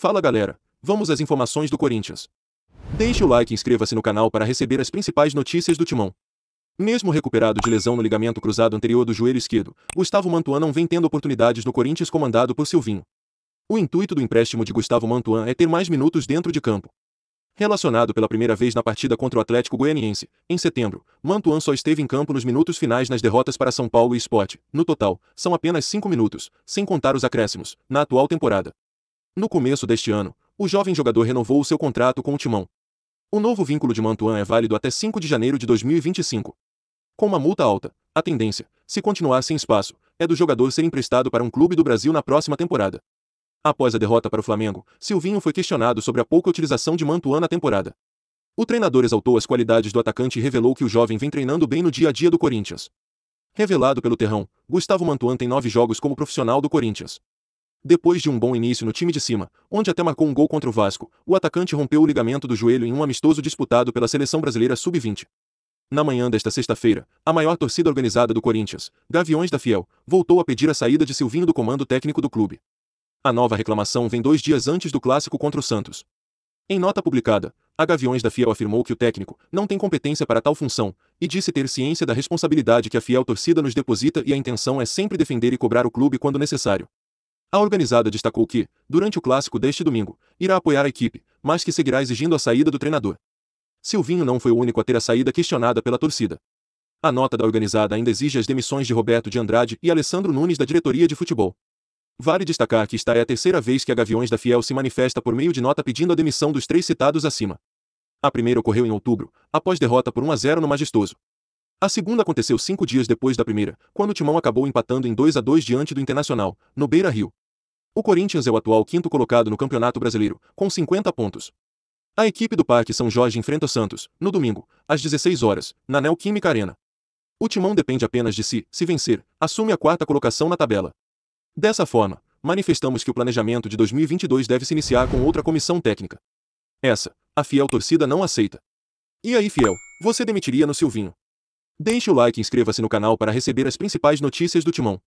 Fala galera, vamos às informações do Corinthians. Deixe o like e inscreva-se no canal para receber as principais notícias do Timão. Mesmo recuperado de lesão no ligamento cruzado anterior do joelho esquerdo, Gustavo Mantuan não vem tendo oportunidades no Corinthians comandado por Silvinho. O intuito do empréstimo de Gustavo Mantuan é ter mais minutos dentro de campo. Relacionado pela primeira vez na partida contra o Atlético Goianiense, em setembro, Mantuan só esteve em campo nos minutos finais nas derrotas para São Paulo e Sport. No total, são apenas 5 minutos, sem contar os acréscimos, na atual temporada. No começo deste ano, o jovem jogador renovou o seu contrato com o Timão. O novo vínculo de Mantuan é válido até 5 de janeiro de 2025. Com uma multa alta, a tendência, se continuar sem espaço, é do jogador ser emprestado para um clube do Brasil na próxima temporada. Após a derrota para o Flamengo, Silvinho foi questionado sobre a pouca utilização de Mantuan na temporada. O treinador exaltou as qualidades do atacante e revelou que o jovem vem treinando bem no dia a dia do Corinthians. Revelado pelo Terrão, Gustavo Mantuan tem 9 jogos como profissional do Corinthians. Depois de um bom início no time de cima, onde até marcou um gol contra o Vasco, o atacante rompeu o ligamento do joelho em um amistoso disputado pela Seleção Brasileira Sub-20. Na manhã desta sexta-feira, a maior torcida organizada do Corinthians, Gaviões da Fiel, voltou a pedir a saída de Silvinho do comando técnico do clube. A nova reclamação vem 2 dias antes do clássico contra o Santos. Em nota publicada, a Gaviões da Fiel afirmou que o técnico não tem competência para tal função e disse ter ciência da responsabilidade que a fiel torcida nos deposita e a intenção é sempre defender e cobrar o clube quando necessário. A organizada destacou que, durante o clássico deste domingo, irá apoiar a equipe, mas que seguirá exigindo a saída do treinador. Silvinho não foi o único a ter a saída questionada pela torcida. A nota da organizada ainda exige as demissões de Roberto de Andrade e Alessandro Nunes da diretoria de futebol. Vale destacar que esta é a 3ª vez que a Gaviões da Fiel se manifesta por meio de nota pedindo a demissão dos 3 citados acima. A primeira ocorreu em outubro, após derrota por 1-0 no Majestoso. A segunda aconteceu 5 dias depois da primeira, quando o Timão acabou empatando em 2-2 diante do Internacional, no Beira Rio. O Corinthians é o atual 5º colocado no Campeonato Brasileiro, com 50 pontos. A equipe do Parque São Jorge enfrenta o Santos, no domingo, às 16h, na Neo Química Arena. O Timão depende apenas de si, se vencer, assume a 4ª colocação na tabela. Dessa forma, manifestamos que o planejamento de 2022 deve se iniciar com outra comissão técnica. Essa, a fiel torcida não aceita. E aí, fiel, você demitiria no Silvinho? Deixe o like e inscreva-se no canal para receber as principais notícias do Timão.